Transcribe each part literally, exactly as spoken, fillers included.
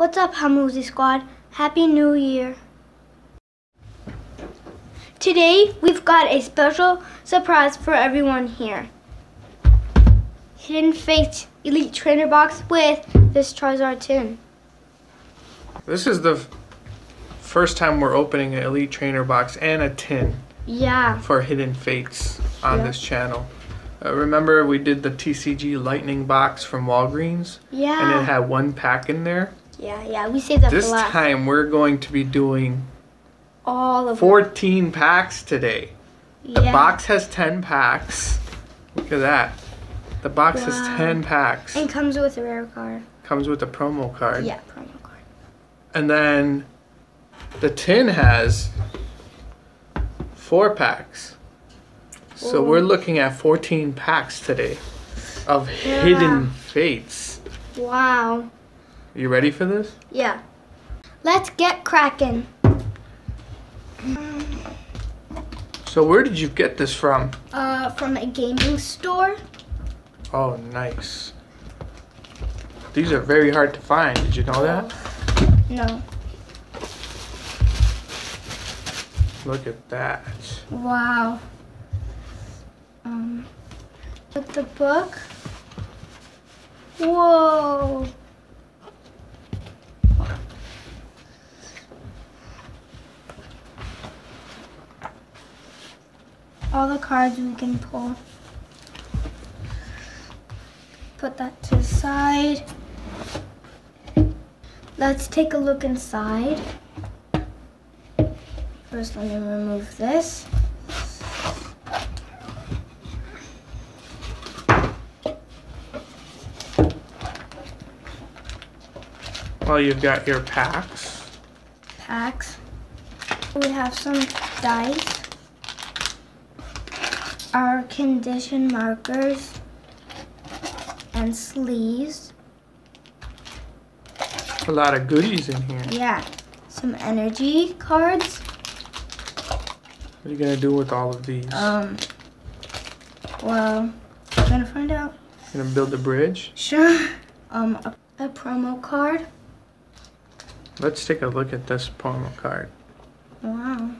What's up, Hamoozie Squad? Happy New Year. Today, we've got a special surprise for everyone here. Hidden Fates Elite Trainer Box with this Charizard tin. This is the first time we're opening an Elite Trainer Box and a tin. Yeah. For Hidden Fates on yeah. this channel. Uh, remember we did the T C G Lightning Box from Walgreens? Yeah. And it had one pack in there? Yeah, yeah. We saved that for last. This time we're going to be doing all of fourteen them. packs today. Yeah. The box has ten packs. Look at that. The box wow. has ten packs. And comes with a rare card. Comes with a promo card. Yeah, promo card. And then the tin has four packs. So Ooh. we're looking at fourteen packs today of yeah. Hidden Fates. Wow. You ready for this? Yeah. Let's get cracking. So where did you get this from? Uh, from a gaming store. Oh, nice. These are very hard to find. Did you know that? No. Look at that. Wow. Um, with the book. Whoa. All the cards we can pull. Put that to the side. Let's take a look inside. First, let me remove this. Well, you've got your packs. Packs. We have some dice. Our condition markers. And sleeves. A lot of goodies in here. Yeah. Some energy cards. What are you going to do with all of these? Um, well, we're going to find out. You're going to build a bridge? Sure. Um, a, a promo card. Let's take a look at this promo card. Wow.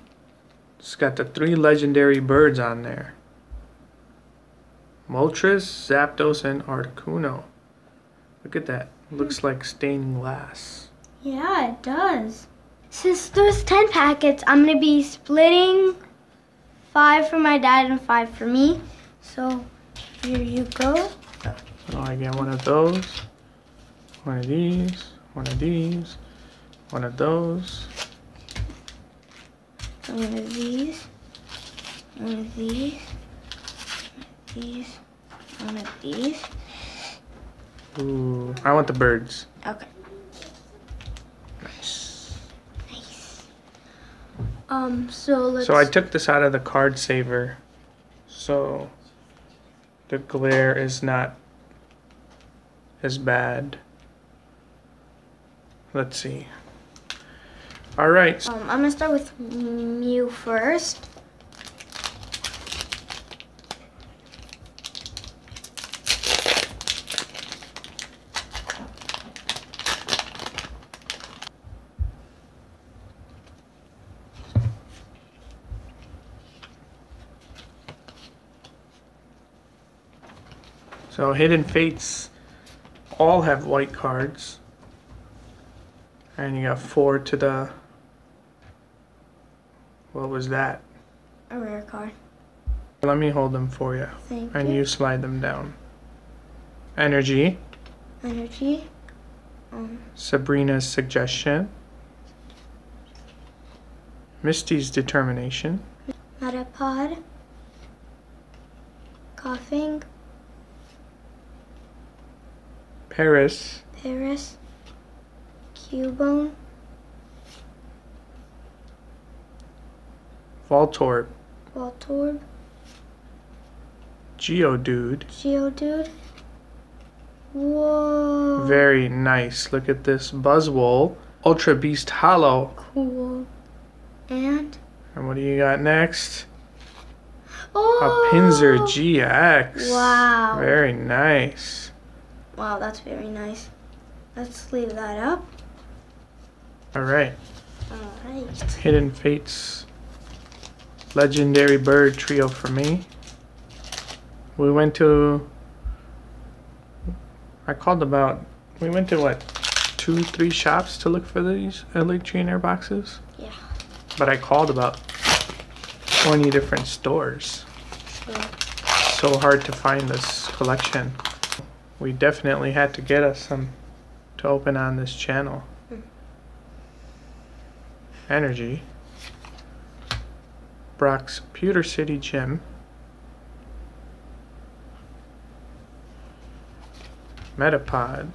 It's got the three legendary birds on there. Moltres, Zapdos, and Articuno. Look at that. Looks like stained glass. Yeah, it does. Since there's ten packets, I'm going to be splitting five for my dad and five for me. So here you go. So I get one of those, one of these, one of these. One of those. One of these. One of these. One of these. One of these. Ooh, I want the birds. Okay. Nice. Nice. Um, so let's... So I took this out of the card saver. So the glare is not as bad. Let's see. All right. Um, I'm gonna start with Mew first. So Hidden Fates all have white cards. And you got four to the... What was that? A rare card. Let me hold them for you. Thank and you. you slide them down. Energy. Energy. Um. Sabrina's Suggestion. Misty's Determination. Metapod. Coughing. Paras. Paras. Cubone. Voltorb. Voltorb. Geodude. Geodude. Whoa. Very nice. Look at this. Buzzwole. Ultra Beast Hollow. Cool. And? And what do you got next? Oh! A Pinsir G X. Wow. Very nice. Wow, that's very nice. Let's leave that up. All right. All right. Hidden Fates. Legendary Bird Trio for me. We went to... I called about... We went to, what, two, three shops to look for these Elite Trainer boxes? Yeah. But I called about twenty different stores. Sure. So hard to find this collection. We definitely had to get us some to open on this channel. Mm. Energy. Brock's Pewter City Gym. Metapod.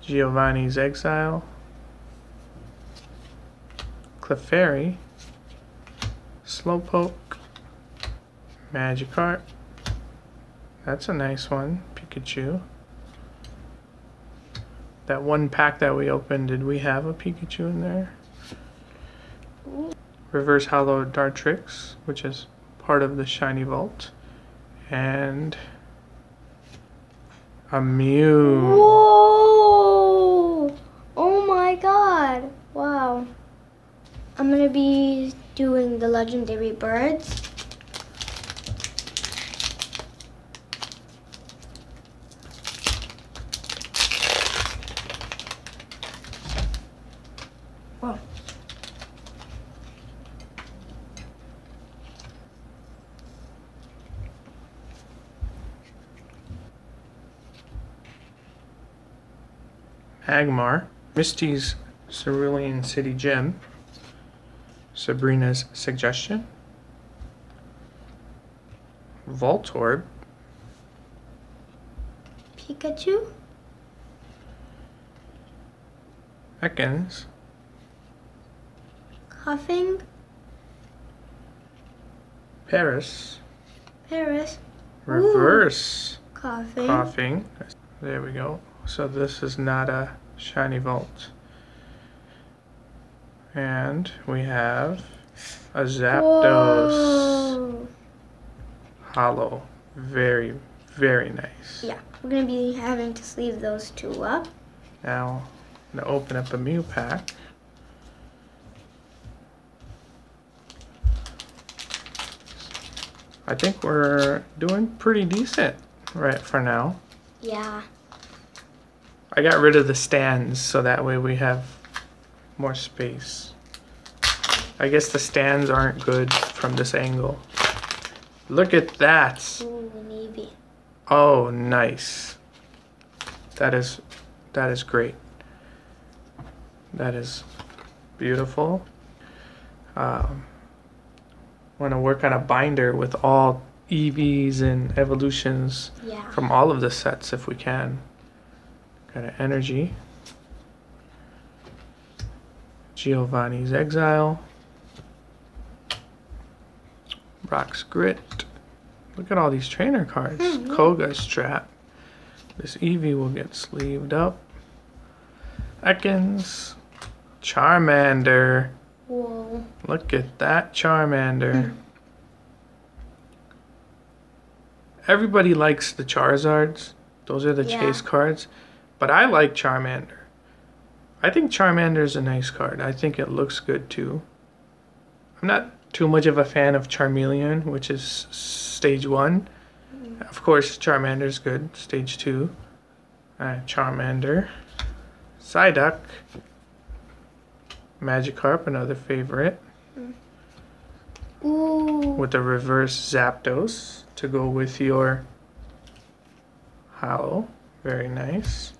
Giovanni's Exile. Clefairy. Slowpoke. Magikarp. That's a nice one. Pikachu. That one pack that we opened, did we have a Pikachu in there? Reverse Hollow Dartrix, which is part of the Shiny Vault, and a Mew. Whoa! Oh my god! Wow. I'm gonna be doing the legendary birds. Whoa. Magmar, Misty's Cerulean City Gym, Sabrina's Suggestion, Voltorb, Pikachu, Ekans, Coughing, Paras, Paras, Reverse Coughing. Coughing, there we go. So this is not a Shiny Vault. And we have a Zapdos. Whoa. Hollow. Very, very nice. Yeah, we're going to be having to sleeve those two up. Now, I'm going to open up a Mew pack. I think we're doing pretty decent right for now. Yeah. I got rid of the stands so that way we have more space. I guess the stands aren't good from this angle. Look at that. Ooh, maybe. Oh, nice. That is that is great. That is beautiful. Um, I want to work on a binder with all Eevees and evolutions, yeah, from all of the sets if we can. Got an energy. Giovanni's Exile. Brock's Grit. Look at all these trainer cards. Mm-hmm. Koga Strap. This Eevee will get sleeved up. Ekans. Charmander. Whoa. Look at that Charmander. Mm. Everybody likes the Charizards. Those are the, yeah, chase cards. But I like Charmander. I think Charmander is a nice card. I think it looks good too. I'm not too much of a fan of Charmeleon, which is stage one. Mm-hmm. Of course, Charmander's good. Stage two. Uh, Charmander. Psyduck. Magikarp, another favorite. Mm. Ooh. With a reverse Zapdos to go with your hollow. Very nice.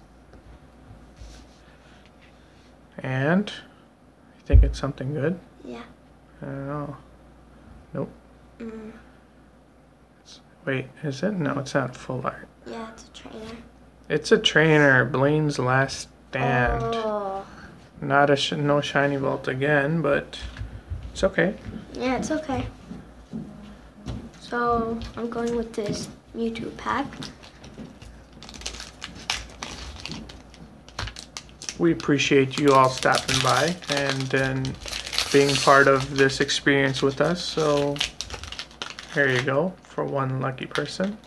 And you think it's something good? Yeah. I don't know. Nope. Mm. Wait, is it? No, it's not full art. Yeah, it's a trainer. It's a trainer. Blaine's Last Stand. Oh. Not a sh no Shiny Vault again, but it's okay. Yeah, it's okay. So I'm going with this Mewtwo pack. We appreciate you all stopping by and then being part of this experience with us. So here you go for one lucky person.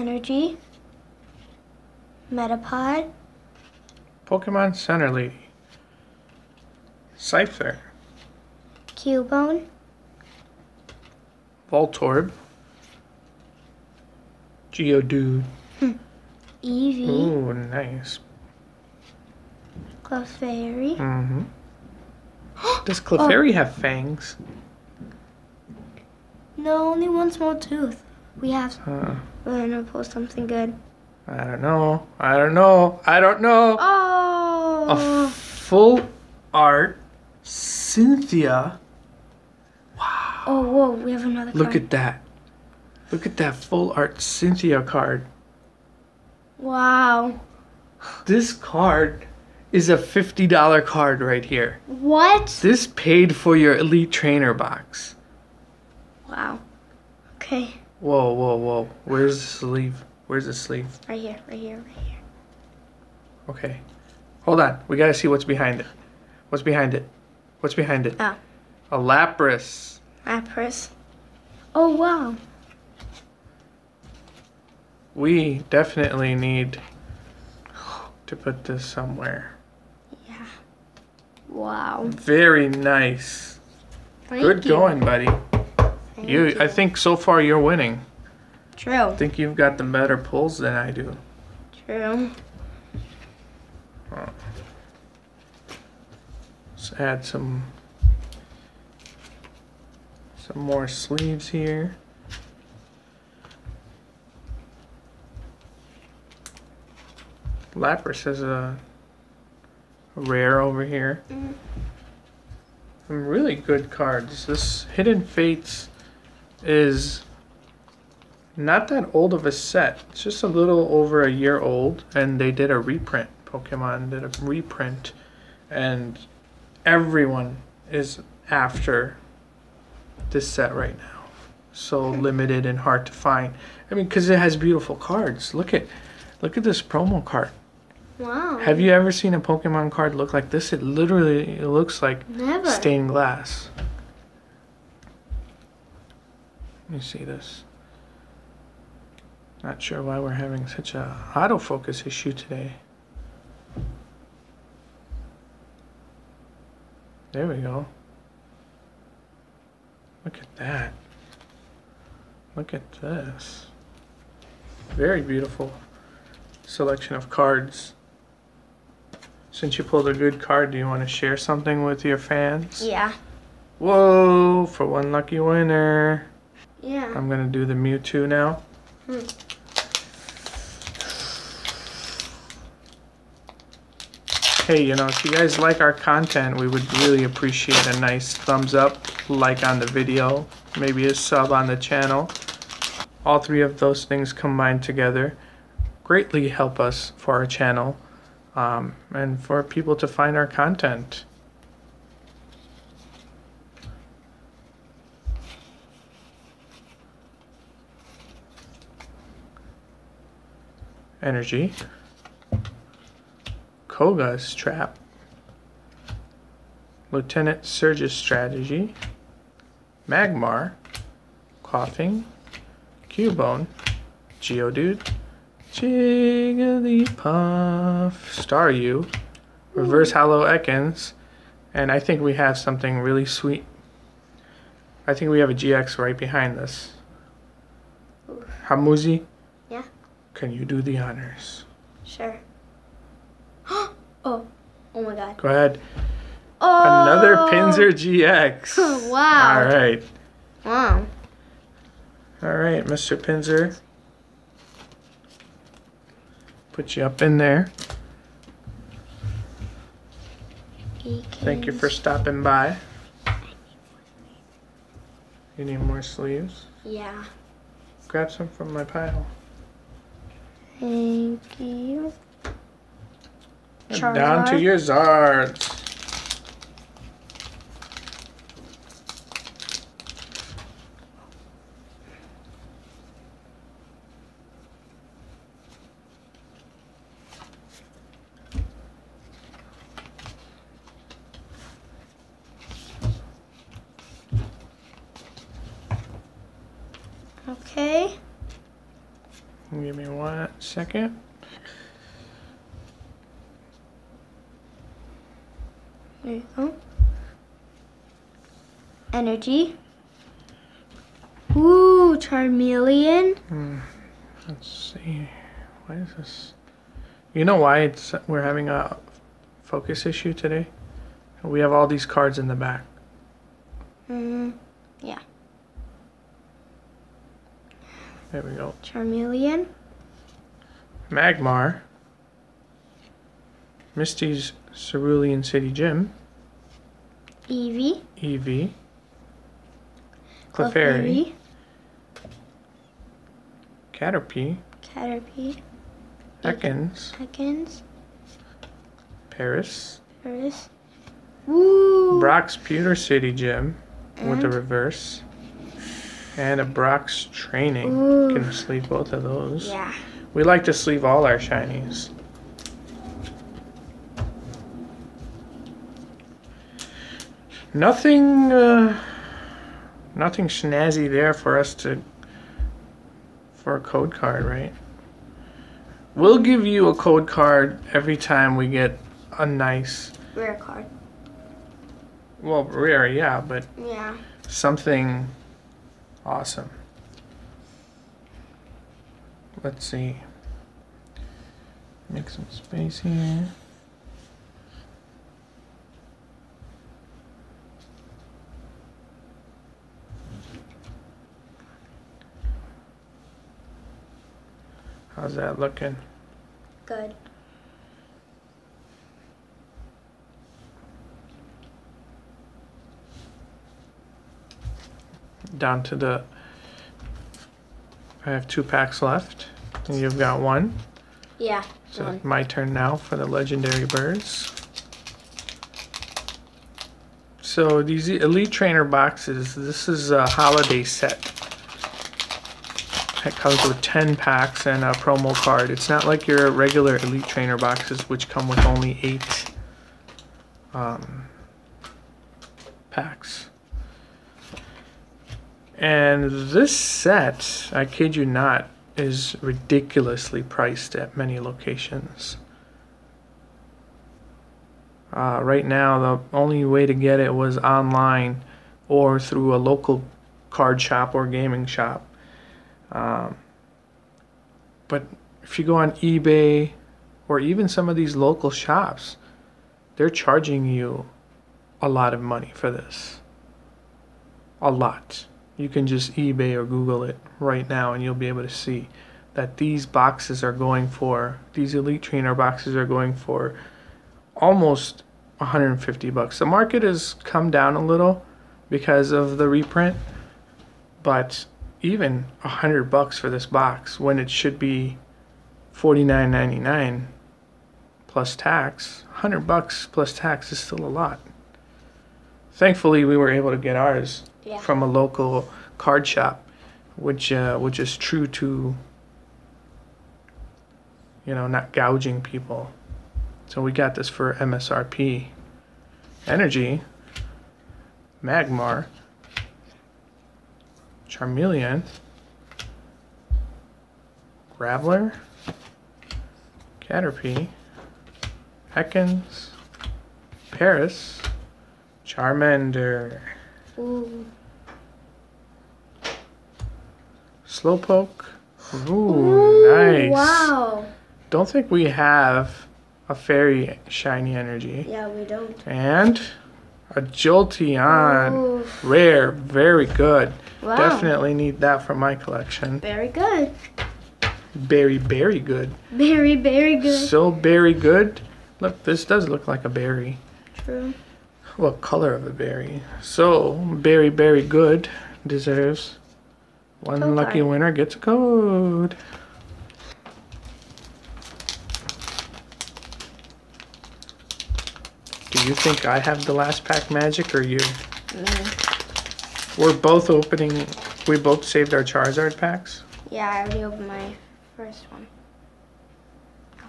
Energy, Metapod, Pokemon Center Lady, Scyther, Cubone, Voltorb, Geodude, hmm. Eevee. Ooh, nice. Clefairy. Mm-hmm. Does Clefairy oh. have fangs? No, only one small tooth. We have. Huh. We're gonna pull something good. I don't know. I don't know. I don't know. Oh. A full art Cynthia. Wow. Oh, whoa. We have another card. Look at that. Look at that full art Cynthia card. Wow. This card is a fifty dollar card right here. What? This paid for your Elite Trainer box. Wow. Okay. Whoa, whoa, whoa. Where's the sleeve? Where's the sleeve? Right here, right here, right here. Okay. Hold on. We gotta see what's behind it. What's behind it? What's behind it? Oh. A Lapras. Lapras. Oh, wow. We definitely need to put this somewhere. Yeah. Wow. Very nice. Thank Good you. going, buddy. You, you, I think so far you're winning. True. I think you've got the better pulls than I do. True. Oh. Let's add some some more sleeves here. Lapras is a rare over here. Mm. Some really good cards. This Hidden Fates is not that old of a set. It's just a little over a year old, and they did a reprint. Pokemon did a reprint, and everyone is after this set right now. So limited and hard to find. I mean, because it has beautiful cards. Look at, look at this promo card. Wow. Have you ever seen a Pokemon card look like this? It literally it looks like Never. stained glass. Let me see this. Not sure why we're having such a autofocus issue today. There we go. Look at that. Look at this. Very beautiful selection of cards. Since you pulled a good card, do you want to share something with your fans? Yeah. Whoa, for one lucky winner. Yeah. I'm going to do the Mewtwo now. Hmm. Hey, you know, if you guys like our content, we would really appreciate a nice thumbs up, like on the video, maybe a sub on the channel. All three of those things combined together greatly help us for our channel um, and for people to find our content. Energy. Koga's Trap, Lieutenant Surge's Strategy, Magmar, Coughing, Cubone, Geodude, Jigglypuff, Staryu, Reverse Hollow Ekans, and I think we have something really sweet. I think we have a G X right behind this. Hamoozie? Yeah? Can you do the honors? Sure. Oh, oh my god. Go ahead. Oh. Another Pinzer G X. Wow. All right. Wow. All right, Mister Pinzer. Put you up in there. Ekans. Thank you for stopping by. You need more sleeves? Yeah. Grab some from my pile. Thank you. Charizard. Down to your Zards. We Give me one second. There you go. Energy. Ooh, Charmeleon. Hmm. Let's see. Why is this? You know why it's we're having a focus issue today? We have all these cards in the back. Mm, yeah. There we go. Charmeleon. Magmar. Misty's Cerulean City Gym. Eevee. Eevee. Clefairy. Caterpie. Caterpie. Ekans. Ekans. Paras. Paras. Woo! Brock's Pewter City Gym and with the reverse. And a Brock's Training. Ooh. Can sleeve both of those. Yeah. We like to sleeve all our shinies. Nothing, uh, nothing snazzy there for us to, for a code card, right? We'll give you a code card every time we get a nice... rare card. Well, rare, yeah, but... yeah. Something awesome. Let's see. Make some space here. How's that looking? Good. Down to the... I have two packs left, and you've got one. Yeah. So one. It's my turn now for the legendary birds. So these Elite Trainer boxes, this is a holiday set. It comes with ten packs and a promo card. It's not like your regular Elite Trainer boxes, which come with only eight um, packs. And this set, I kid you not, is ridiculously priced at many locations. Uh, right now, the only way to get it was online or through a local card shop or gaming shop. Um, but if you go on eBay or even some of these local shops, they're charging you a lot of money for this. A lot. You can just eBay or Google it right now and you'll be able to see that these boxes are going for, these Elite Trainer boxes are going for almost one hundred fifty bucks. The market has come down a little because of the reprint, but even a hundred bucks for this box when it should be forty-nine ninety-nine plus tax. Hundred bucks plus tax is still a lot. Thankfully, we were able to get ours yeah. from a local card shop, which uh, which is true to, you know, not gouging people. So we got this for M S R P. Energy. Magmar. Charmeleon, Graveler, Caterpie, Ekans, Paras, Charmander, ooh. Slowpoke. Ooh, ooh, nice. Wow. Don't think we have a fairy shiny energy. Yeah, we don't. And a Jolteon. Ooh. Rare. Very good. Wow. Definitely need that for my collection. Very good. Very, very good. Very, very good. So very good. Look, this does look like a berry. True. Well, color of a berry. So, very, very good deserves one code lucky card. Winner gets a code. Do you think I have the last pack magic or you? Mm. We're both opening, we both saved our Charizard packs? Yeah, I already opened my first one. Oh,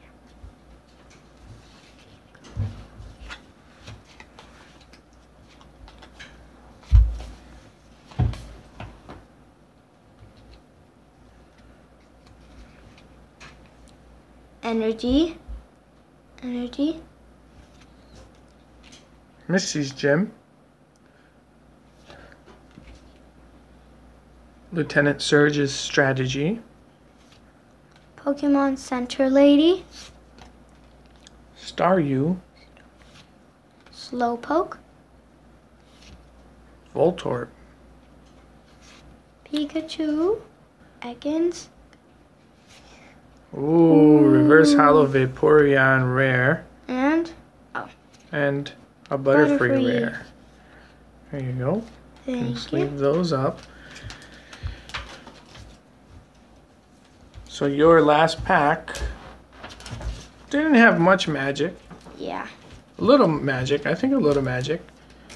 yeah. energy. Energy. Missy's Gym. Lieutenant Surge's Strategy. Pokemon Center Lady. Staryu. Slowpoke. Voltorb. Pikachu. Ekans. Ooh, Ooh. Reverse Holo Vaporeon Rare. And? Oh. And a Butterfree, Butterfree. Rare. There you go. Thank you. Sleeve those up. So your last pack didn't have much magic. Yeah. A little magic. I think a little magic.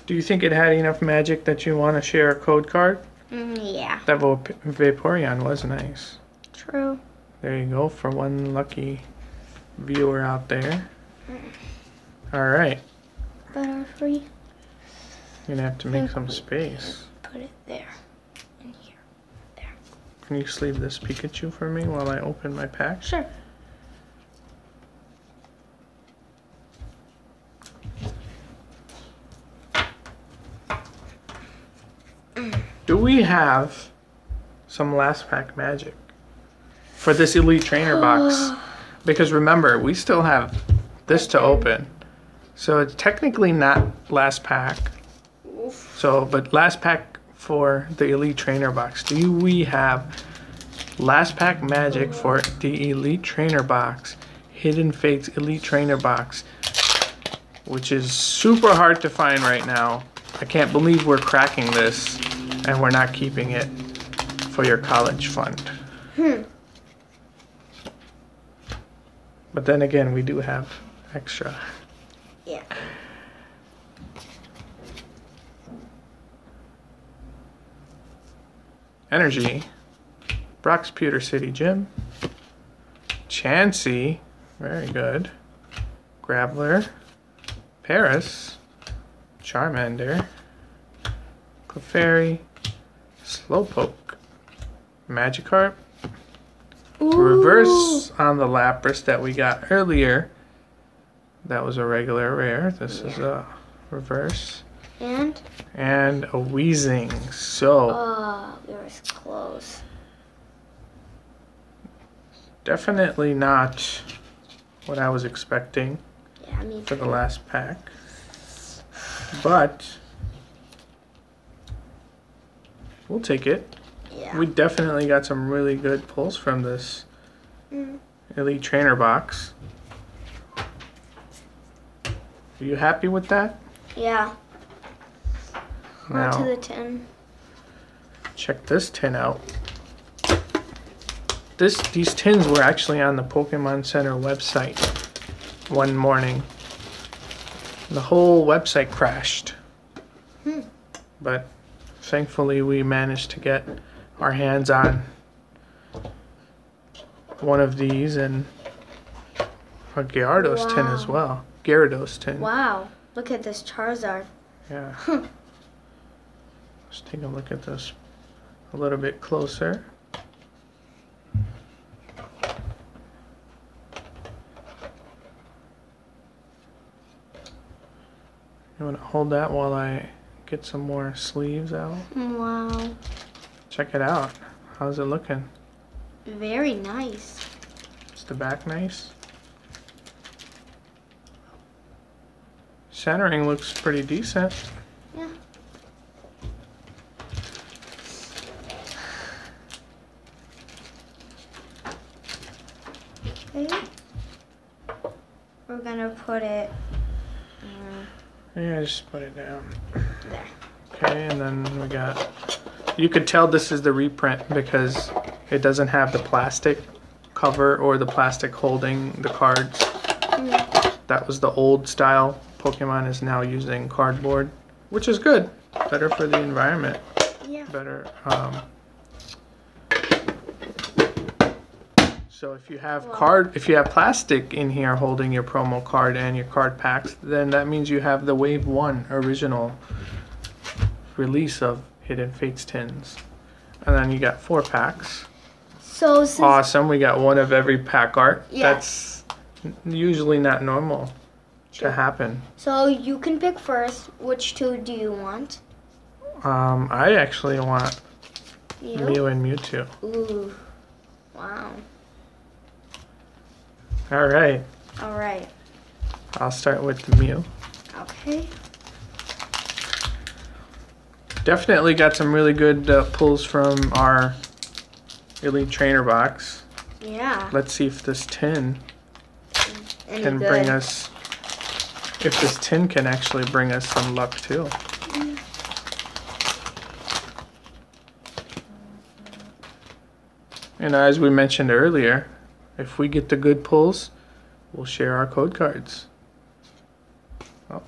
Do you think it had enough magic that you want to share a code card? Mm, yeah. That Vaporeon was nice. True. There you go for one lucky viewer out there. Mm. All right. Butterfree. You're going to have to make some space. Put it there. Can you sleeve this Pikachu for me while I open my pack? Sure. Do we have some last pack magic for this Elite Trainer box? Because remember, we still have this to open. So it's technically not last pack. So, but last pack for the Elite Trainer box. Do we have last pack magic for the Elite Trainer box? Hidden Fates Elite Trainer box, which is super hard to find right now. I can't believe we're cracking this and we're not keeping it for your college fund. Hmm. But then again, we do have extra. Yeah. Energy, Brock's Pewter City Gym, Chansey, very good, Graveler, Paras, Charmander, Clefairy, Slowpoke, Magikarp. Ooh. Reverse on the Lapras that we got earlier. That was a regular rare. This yeah. is a reverse. And? And a Weezing. So. Oh, we were close. Definitely not what I was expecting yeah, me for the last pack. But we'll take it. Yeah. We definitely got some really good pulls from this mm. Elite Trainer box. Are you happy with that? Yeah. Now, to the tin. Check this tin out. This These tins were actually on the Pokemon Center website one morning. The whole website crashed. Hmm. But thankfully we managed to get our hands on one of these and a Gyarados wow. tin as well. Gyarados tin. Wow. Look at this Charizard. Yeah. Let's take a look at this a little bit closer. You want to hold that while I get some more sleeves out? Wow. Check it out. How's it looking? Very nice. Is the back nice? Centering looks pretty decent. Yeah. We're gonna put it. Um, yeah, just put it down. There. Okay, and then we got. You could tell this is the reprint because it doesn't have the plastic cover or the plastic holding the cards. Mm. That was the old style. Pokemon is now using cardboard, which is good. Better for the environment. Yeah. Better. Um, So if you have card, if you have plastic in here holding your promo card and your card packs, then that means you have the Wave One original release of Hidden Fates tins, and then you got four packs. So awesome! We got one of every pack art. Yeah. That's usually not normal sure. to happen. So you can pick first. Which two do you want? Um, I actually want you? Mew and Mewtwo. Ooh, wow. All right. All right. I'll start with the Mew. Okay. Definitely got some really good uh, pulls from our Elite Trainer Box. Yeah. Let's see if this tin Any can good. bring us, if this tin can actually bring us some luck too. And as we mentioned earlier, if we get the good pulls, we'll share our code cards. Oh.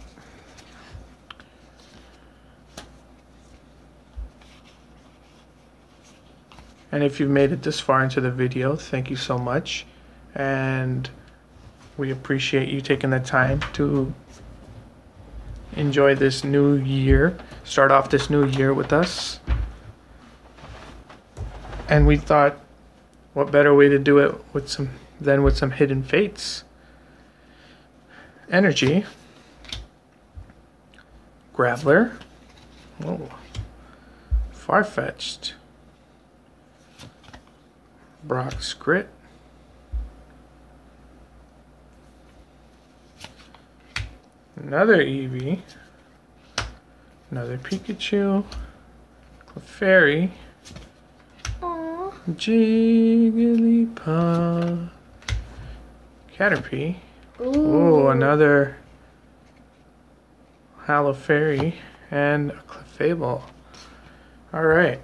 And if you've made it this far into the video, thank you so much. And we appreciate you taking the time to enjoy this new year, start off this new year with us. And we thought, what better way to do it with some than with some Hidden Fates energy. Graveler. Whoa. Farfetch'd. Brock's Grit. Another Eevee. Another Pikachu. Clefairy. Jigglypuff, Caterpie. Oh, another Clefairy and a Clefable. All right.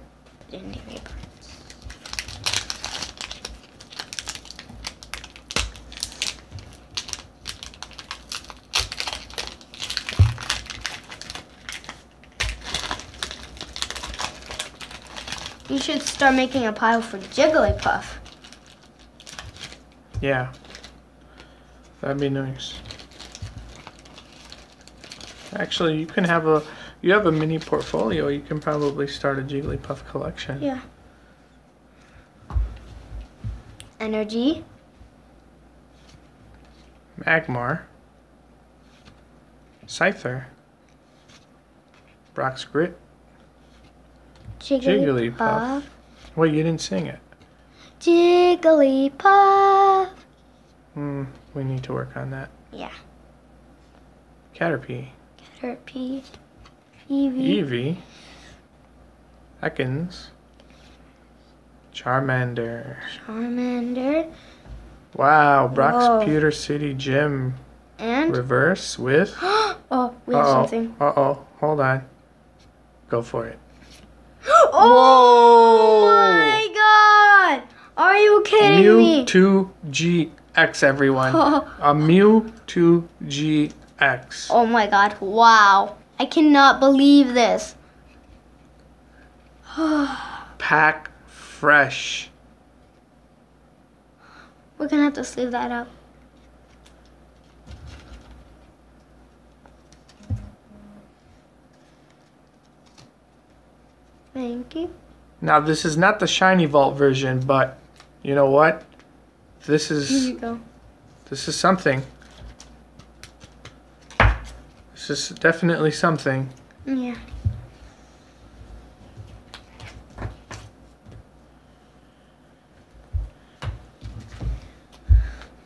You should start making a pile for Jigglypuff. Yeah. That'd be nice. Actually, you can have a you have a mini portfolio. You can probably start a Jigglypuff collection. Yeah. Energy. Magmar. Scyther. Brock's Grit. Jigglypuff. Jigglypuff. Wait, you didn't sing it. Jigglypuff. Hmm, we need to work on that. Yeah. Caterpie. Caterpie. Eevee. Eevee. Ekans. Charmander. Charmander. Wow, Brock's Whoa. Pewter City Gym. And? Reverse with? Oh, we have uh-oh. something. Uh-oh, hold on. Go for it. Oh my god! Are you kidding Mew me? Mewtwo G X, everyone. A Mewtwo G X. Oh my god, wow. I cannot believe this. Pack fresh. We're gonna have to sleeve that up. Thank you. Now, this is not the Shiny Vault version, but you know what? This is Here you go. This is something. This is definitely something. Yeah.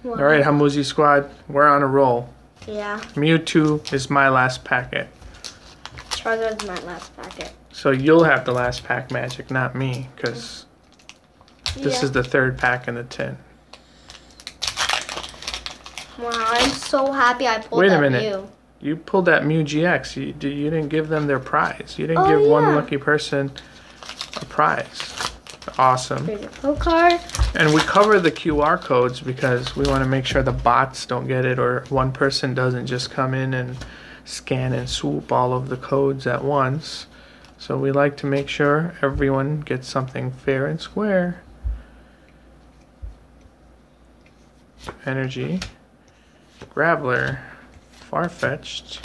Wow. All right, Hamoozie Squad, we're on a roll. Yeah. Mewtwo is my last packet. Charizard's my last packet. So you'll have the last pack magic, not me, because this yeah. is the third pack in the tin. Wow, I'm so happy I pulled Wait a that minute. Mew. You pulled that Mew G X. You, you didn't give them their prize. You didn't oh, give yeah. one lucky person a prize. Awesome. Here's your pull card. And we cover the Q R codes because we want to make sure the bots don't get it or one person doesn't just come in and scan and swoop all of the codes at once. So we like to make sure everyone gets something fair and square. Energy. Graveler. Farfetch'd.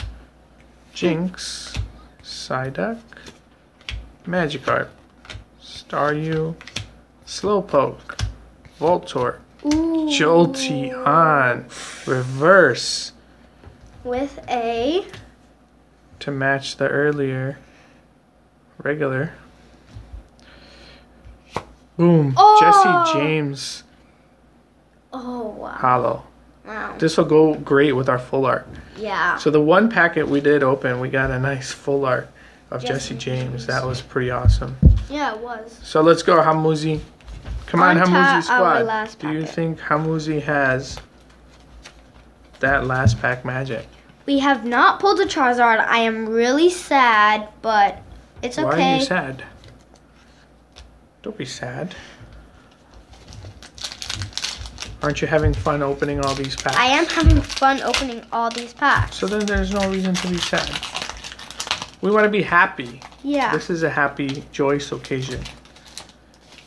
Jinx. Psyduck. Magikarp. Staryu. Slowpoke. Voltorb. Ooh. Jolteon. Reverse. With a... to match the earlier regular. Boom. Oh! Jesse James. Oh, wow. Hollow. Wow. This will go great with our full art. Yeah. So the one packet we did open, we got a nice full art of Jesse, Jesse James. James. That was pretty awesome. Yeah, it was. So let's go, Hamoozie. Come on, on Hamoozie Squad. Do you think Hamoozie has that last pack magic? We have not pulled a Charizard. I am really sad, but it's okay. Why are you sad? Don't be sad. Aren't you having fun opening all these packs? I am having fun opening all these packs. So then there's no reason to be sad. We want to be happy. Yeah. This is a happy, joyous occasion.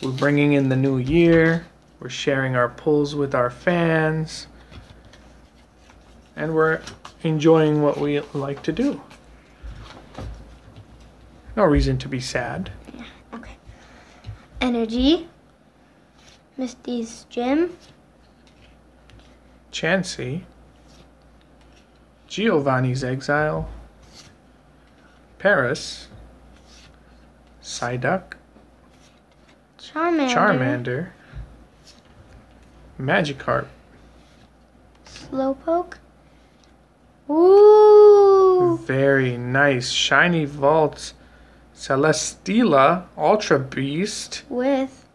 We're bringing in the new year. We're sharing our pulls with our fans. And we're enjoying what we like to do. No reason to be sad. Yeah, okay. Energy. Misty's Gym. Chansey. Giovanni's Exile. Paras. Psyduck. Charmander. Charmander. Magikarp. Slowpoke. Ooh. Very nice. Shiny Vault. Celestela. Ultra Beast. With.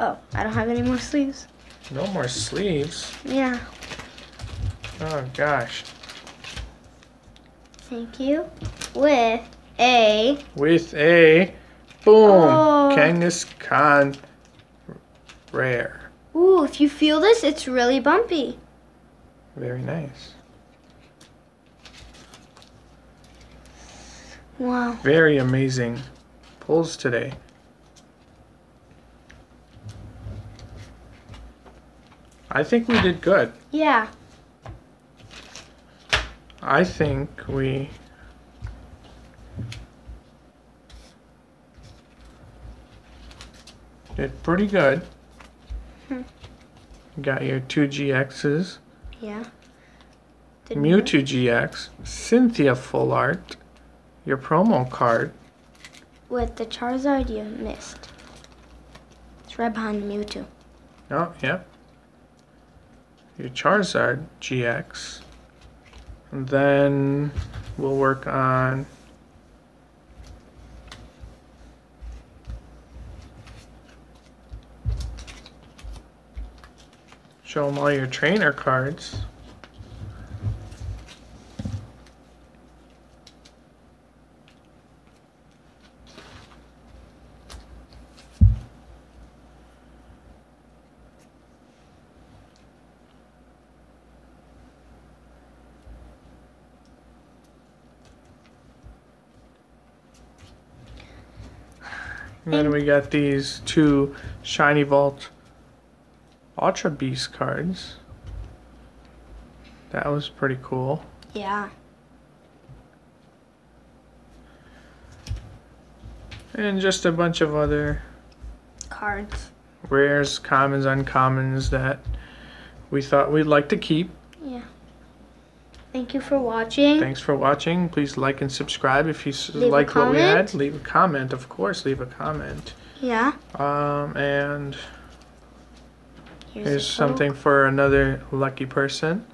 Oh, I don't have any more sleeves. No more sleeves? Yeah. Oh, gosh. Thank you. With a... With a... Boom! Oh. Kangaskhan Rare. Ooh, if you feel this, it's really bumpy. Very nice. Wow. Very amazing pulls today. I think we did good. Yeah. I think we... did pretty good. Hmm. Got your two G Xs. Yeah. Did Mewtwo G X. Cynthia Full Art. Your promo card. With the Charizard you missed. It's right behind Mewtwo. Oh, yeah. Your Charizard G X, and then we'll work on show them all your trainer cards. And then we got these two Shiny Vault Ultra Beast cards. That was pretty cool. Yeah. And just a bunch of other cards. Rares, commons, uncommons that we thought we'd like to keep. Yeah. Thank you for watching. Thanks for watching. Please like and subscribe if you leave like what we had. Leave a comment, of course. Leave a comment. Yeah. Um, and here's, here's something Coke. For another lucky person.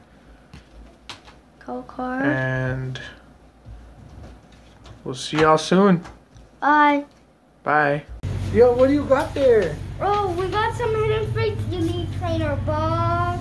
Cold card. And we'll see y'all soon. Bye. Bye. Yo, what do you got there? Oh, we got some Hidden Fates Elite Trainer Box.